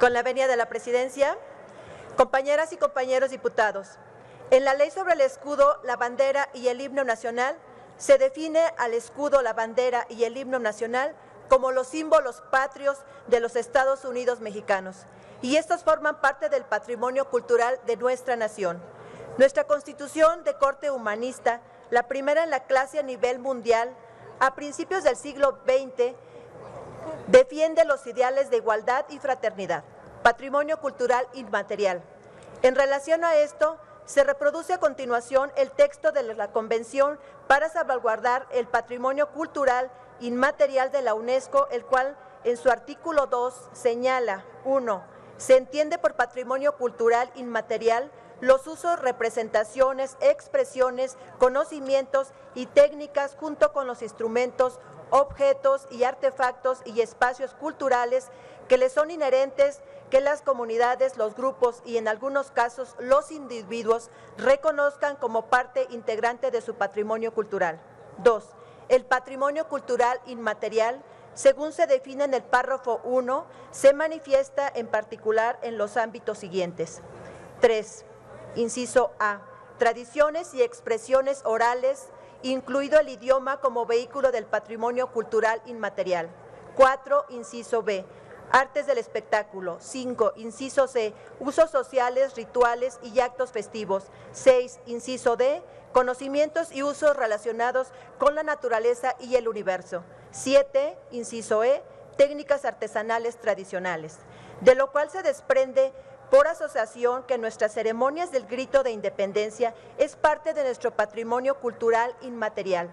Con la venia de la Presidencia, compañeras y compañeros diputados, en la Ley sobre el Escudo, la Bandera y el Himno Nacional, se define al escudo, la bandera y el himno nacional como los símbolos patrios de los Estados Unidos mexicanos, y estos forman parte del patrimonio cultural de nuestra nación. Nuestra Constitución de corte humanista, la primera en la clase a nivel mundial, a principios del siglo XX, defiende los ideales de igualdad y fraternidad, patrimonio cultural inmaterial. En relación a esto, se reproduce a continuación el texto de la Convención para salvaguardar el patrimonio cultural inmaterial de la UNESCO, el cual en su artículo 2 señala: 1. Se entiende por patrimonio cultural inmaterial los usos, representaciones, expresiones, conocimientos y técnicas, junto con los instrumentos, objetos y artefactos y espacios culturales que les son inherentes, que las comunidades, los grupos y en algunos casos los individuos reconozcan como parte integrante de su patrimonio cultural. 2. El patrimonio cultural inmaterial, según se define en el párrafo 1, se manifiesta en particular en los ámbitos siguientes. 3. Inciso A. Tradiciones y expresiones orales, incluido el idioma como vehículo del patrimonio cultural inmaterial. 4. Inciso B. Artes del espectáculo. 5. Inciso C. Usos sociales, rituales y actos festivos. 6. Inciso D. Conocimientos y usos relacionados con la naturaleza y el universo. 7. Inciso E. Técnicas artesanales tradicionales. De lo cual se desprende por asociación que nuestras ceremonias del grito de independencia es parte de nuestro patrimonio cultural inmaterial,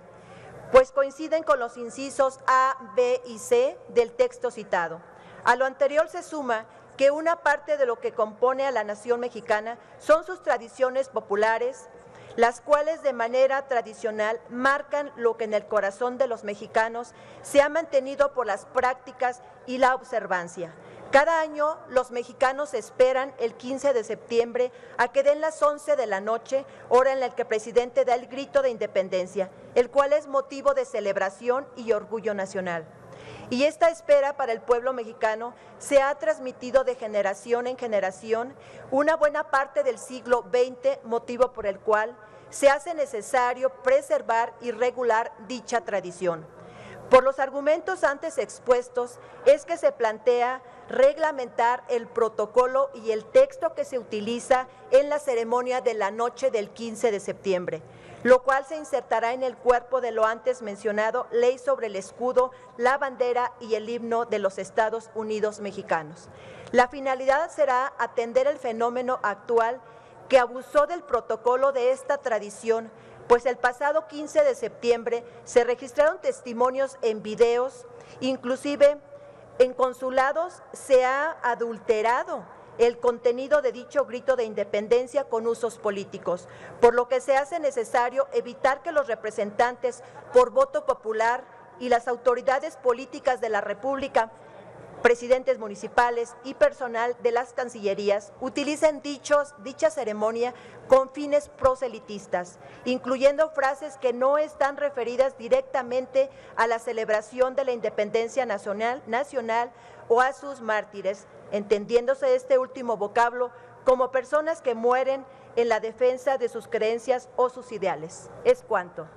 pues coinciden con los incisos A, B y C del texto citado. A lo anterior se suma que una parte de lo que compone a la nación mexicana son sus tradiciones populares, las cuales de manera tradicional marcan lo que en el corazón de los mexicanos se ha mantenido por las prácticas y la observancia. Cada año los mexicanos esperan el 15 de septiembre a que den las 11 de la noche, hora en la que el presidente da el grito de independencia, el cual es motivo de celebración y orgullo nacional. Y esta espera para el pueblo mexicano se ha transmitido de generación en generación una buena parte del siglo XX, motivo por el cual se hace necesario preservar y regular dicha tradición. Por los argumentos antes expuestos es que se plantea reglamentar el protocolo y el texto que se utiliza en la ceremonia de la noche del 15 de septiembre, lo cual se insertará en el cuerpo de lo antes mencionado Ley sobre el Escudo, la Bandera y el Himno de los Estados Unidos Mexicanos. La finalidad será atender el fenómeno actual que abusó del protocolo de esta tradición, pues el pasado 15 de septiembre se registraron testimonios en videos, inclusive en consulados se ha adulterado el contenido de dicho grito de independencia con usos políticos, por lo que se hace necesario evitar que los representantes por voto popular y las autoridades políticas de la República, presidentes municipales y personal de las cancillerías utilicen dicha ceremonia con fines proselitistas, incluyendo frases que no están referidas directamente a la celebración de la independencia nacional o a sus mártires, entendiéndose este último vocablo como personas que mueren en la defensa de sus creencias o sus ideales. Es cuanto.